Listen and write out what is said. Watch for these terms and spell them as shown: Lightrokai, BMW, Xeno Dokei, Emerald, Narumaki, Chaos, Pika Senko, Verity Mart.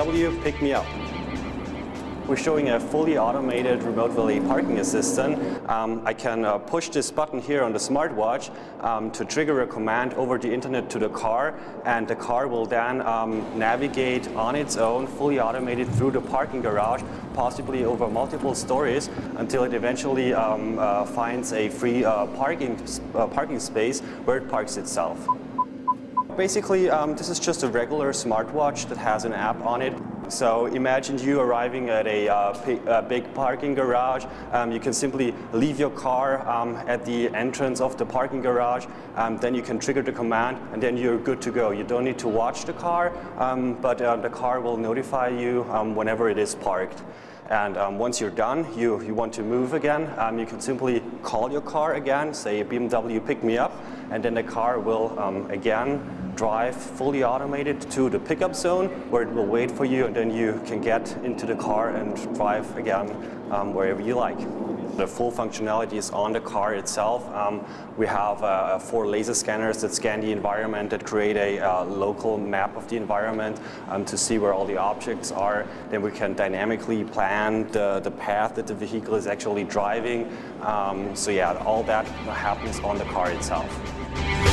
BMW Pick Me Up. We're showing a fully automated remote valet parking assistant. I can push this button here on the smartwatch to trigger a command over the internet to the car, and the car will then navigate on its own, fully automated, through the parking garage, possibly over multiple stories, until it eventually finds a free parking space where it parks itself. Basically, this is just a regular smartwatch that has an app on it. So imagine you arriving at a big parking garage. You can simply leave your car at the entrance of the parking garage. Then you can trigger the command, and then you're good to go. You don't need to watch the car, but the car will notify you whenever it is parked. And once you're done, you want to move again, you can simply call your car again, say BMW Pick Me Up, and then the car will again drive fully automated to the pickup zone, where it will wait for you, and then you can get into the car and drive again wherever you like. The full functionality is on the car itself. We have 4 laser scanners that scan the environment, that create a local map of the environment to see where all the objects are. Then we can dynamically plan the path that the vehicle is actually driving. So yeah, all that happens on the car itself.